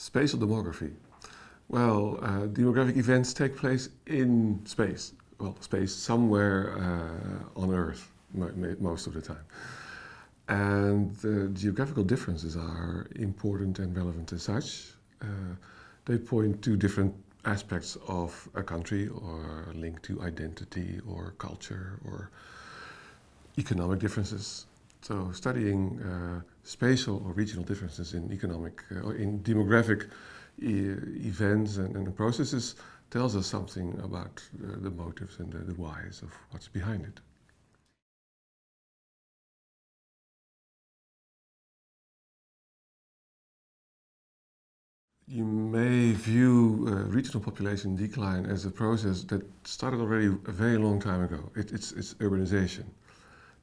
Spatial demography. Well, demographic events take place in space. Well, space somewhere on Earth most of the time. And the geographical differences are important and relevant as such. They point to different aspects of a country or link to identity or culture or economic differences. So studying spatial or regional differences in economic or in demographic events and processes tells us something about the motives and the whys of what's behind it. You may view regional population decline as a process that started already a very long time ago. It's urbanization.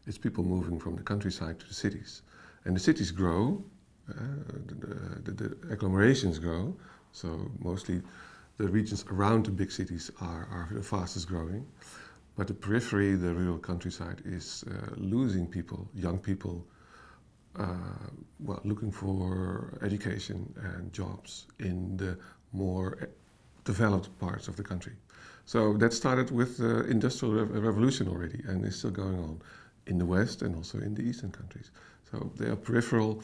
It's people moving from the countryside to the cities. And the cities grow, the agglomerations grow, so mostly the regions around the big cities are the fastest growing. But the periphery, the rural countryside, is losing people, young people, well, looking for education and jobs in the more developed parts of the country. So that started with the Industrial Revolution already and is still going on in the West and also in the Eastern countries. So they are peripheral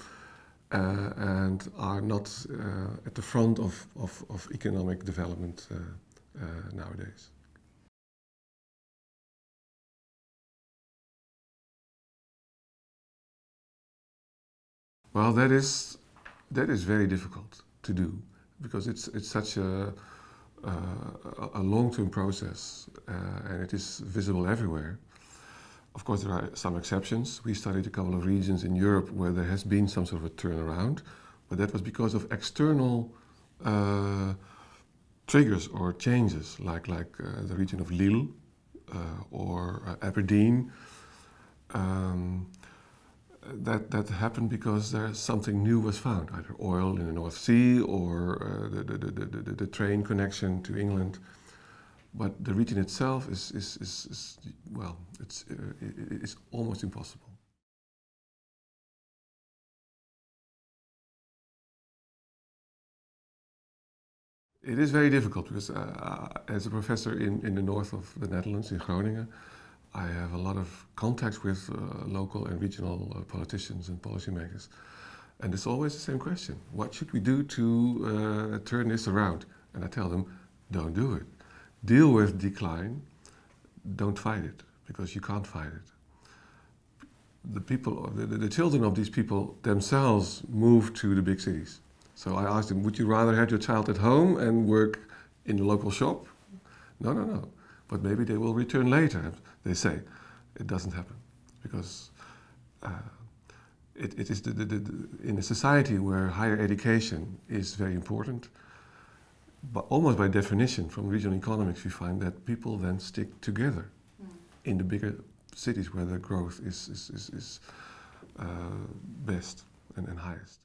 and are not at the front of economic development nowadays. Well, that is very difficult to do because it's such a long-term process and it is visible everywhere. Of course, there are some exceptions. We studied a couple of regions in Europe where there has been some sort of a turnaround, but that was because of external triggers or changes, like the region of Lille or Aberdeen. That happened because there something new was found, either oil in the North Sea or the train connection to England. But the region itself is well, it's almost impossible. It is very difficult because as a professor in the north of the Netherlands, in Groningen, I have a lot of contacts with local and regional politicians and policymakers. And it's always the same question. What should we do to turn this around? And I tell them, don't do it. Deal with decline, don't fight it, because you can't fight it. The people, the children of these people themselves move to the big cities. So I asked them, would you rather have your child at home and work in the local shop? No, no, no. But maybe they will return later, they say. It doesn't happen because it is in a society where higher education is very important, but almost by definition from regional economics we find that people then stick together in the bigger cities where the growth is best and highest.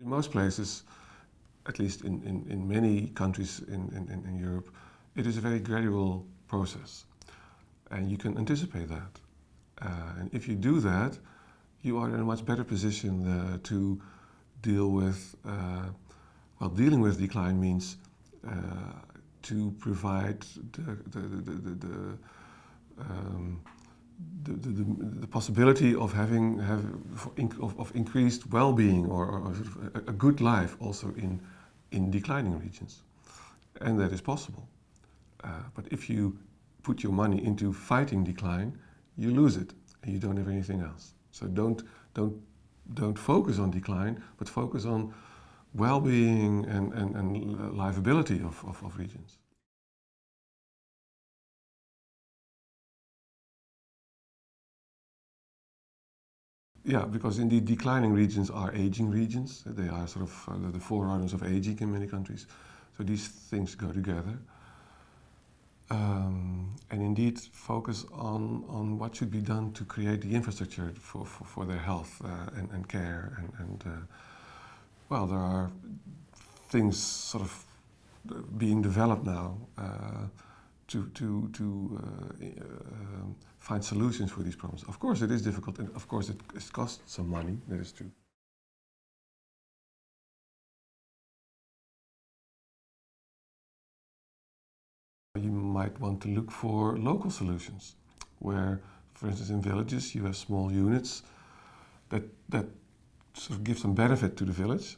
In most places, at least in many countries in Europe, it is a very gradual process and you can anticipate that. And if you do that, you are in a much better position to deal with, well, dealing with decline means to provide the possibility of having increased well-being or a good life also in declining regions, and that is possible. But if you put your money into fighting decline, you lose it and you don't have anything else. So don't focus on decline, but focus on well-being and livability of regions. Yeah, because indeed declining regions are aging regions. They are sort of the forerunners of aging in many countries. So these things go together. And indeed focus on what should be done to create the infrastructure for their health and care. Well, there are things sort of being developed now to find solutions for these problems. Of course, it is difficult, and of course, it costs some money. That is true. You might want to look for local solutions, where, for instance, in villages you have small units that sort of give some benefit to the village,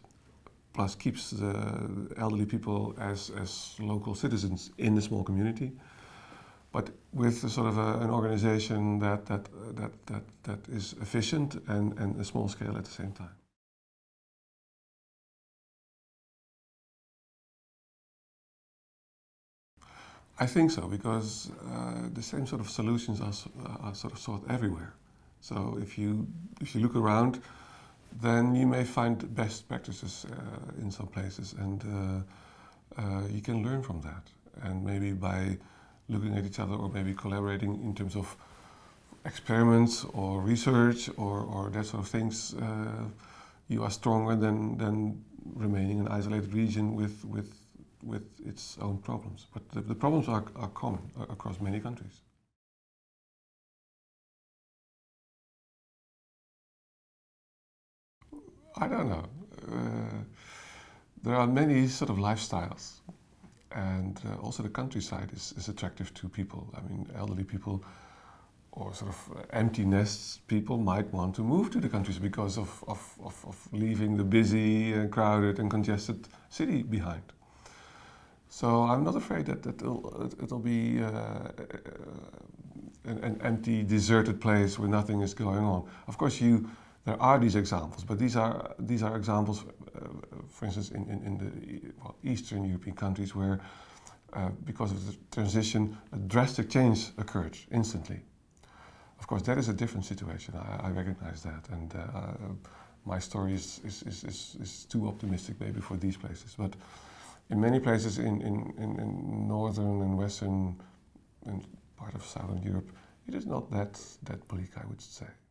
plus keeps the elderly people as local citizens in the small community, but with a sort of an organization that is efficient and a small scale at the same time. I think so, because the same sort of solutions are sort of sought everywhere. So if you look around, then you may find best practices in some places, and you can learn from that. And maybe by looking at each other, or maybe collaborating in terms of experiments or research or that sort of things, you are stronger than remaining an isolated region with its own problems. But the problems are common across many countries. I don't know. There are many sort of lifestyles, and also the countryside is attractive to people. I mean, elderly people or sort of empty nests people might want to move to the countryside because of leaving the busy and crowded and congested city behind. So I'm not afraid that it'll be an empty, deserted place where nothing is going on. Of course, there are these examples, but these are examples, for instance, in the Eastern European countries where, because of the transition, a drastic change occurred instantly. Of course, that is a different situation. I recognize that, and my story is too optimistic maybe for these places. But in many places in northern and western and part of southern Europe, it is not that bleak, I would say.